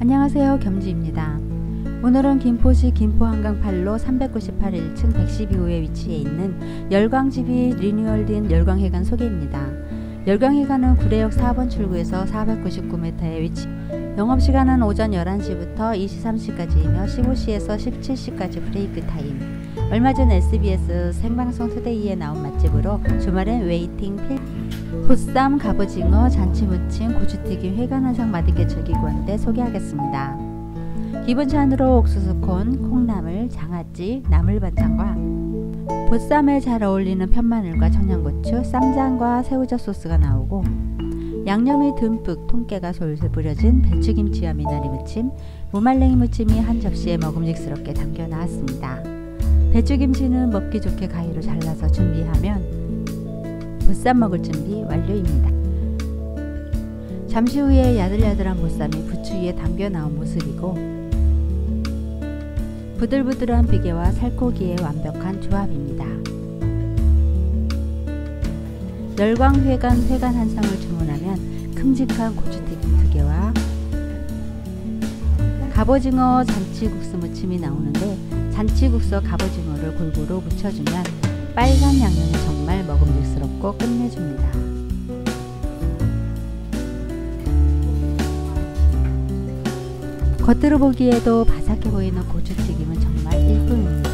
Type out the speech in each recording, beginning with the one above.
안녕하세요, 겸지입니다. 오늘은 김포시 김포한강팔로 398일층 112호에 위치해 있는 열광집이 리뉴얼된 열광회관 소개입니다. 열광회관은 구례역 4번 출구에서 499m에 위치, 영업시간은 오전 11시부터 23시까지이며 15시에서 17시까지 브레이크 타임. 얼마전 SBS 생방송 투데이에 나온 맛집으로 주말엔 웨이팅 보쌈, 갑오징어, 잔치무침, 고추튀김, 회관한상 맛있게 즐기고 왔는데 소개하겠습니다. 기본찬으로 옥수수콘, 콩나물, 장아찌, 나물반찬과 보쌈에 잘 어울리는 편마늘과 청양고추, 쌈장과 새우젓 소스가 나오고, 양념이 듬뿍 통깨가 솔솔 뿌려진 배추김치와 미나리 무침, 무말랭이 무침이 한 접시에 먹음직스럽게 담겨 나왔습니다. 배추김치는 먹기 좋게 가위로 잘라서 준비하면 보쌈 먹을 준비 완료입니다. 잠시 후에 야들야들한 보쌈이 부추 위에 담겨 나온 모습이고, 부들부들한 비계와 살코기의 완벽한 조합입니다. 열광회관 회관 한상을 주문하면 큼직한 고추튀김 2개와 갑오징어 잔치국수 무침이 나오는데, 잔치국수와 갑오징어를 골고루 무쳐주면 빨간 양념이 정말 먹음직스럽고 끝내줍니다. 겉으로 보기에도 바삭해 보이는 고추튀김은 정말 일품입니다.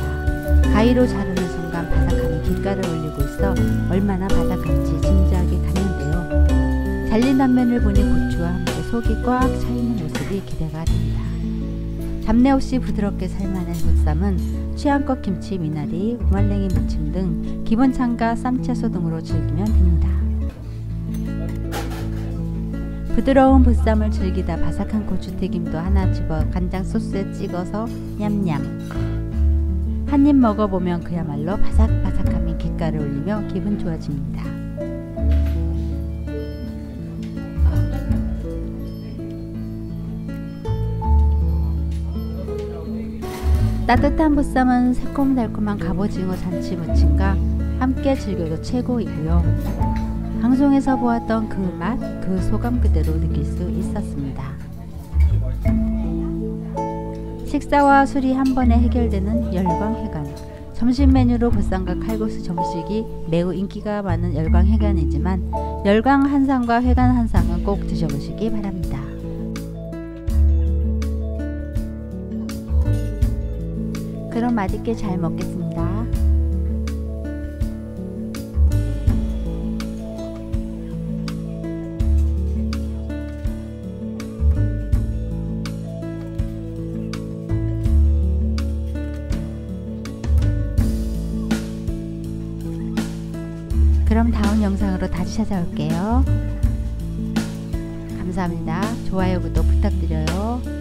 가위로 자르는 순간 바삭함이 길가를 올리고 있어 얼마나 바삭한지 짐작이 가는데요. 잘린 단면을 보니 고추와 함께 속이 꽉 차있는 모습이 기대가 됩니다. 잡내 없이 부드럽게 삶아낸 보쌈은 취향껏 김치, 미나리, 무말랭이 무침 등 기본찬과 쌈채소 등으로 즐기면 됩니다. 부드러운 보쌈을 즐기다 바삭한 고추튀김도 하나 집어 간장 소스에 찍어서 냠냠. 한 입 먹어보면 그야말로 바삭바삭함이 귓가를 올리며 기분 좋아집니다. 따뜻한 보쌈은 새콤달콤한 갑오징어 잔치무침과 함께 즐겨도 최고이고요. 방송에서 보았던 그 맛, 그 소감 그대로 느낄 수 있었습니다. 식사와 술이 한 번에 해결되는 열광회관. 점심 메뉴로 보쌈과 칼국수 정식이 매우 인기가 많은 열광회관이지만 열광 한상과 회관 한상은 꼭 드셔보시기 바랍니다. 그럼 맛있게 잘 먹겠습니다. 그럼 다음 영상으로 다시 찾아올게요. 감사합니다. 좋아요, 구독 부탁드려요.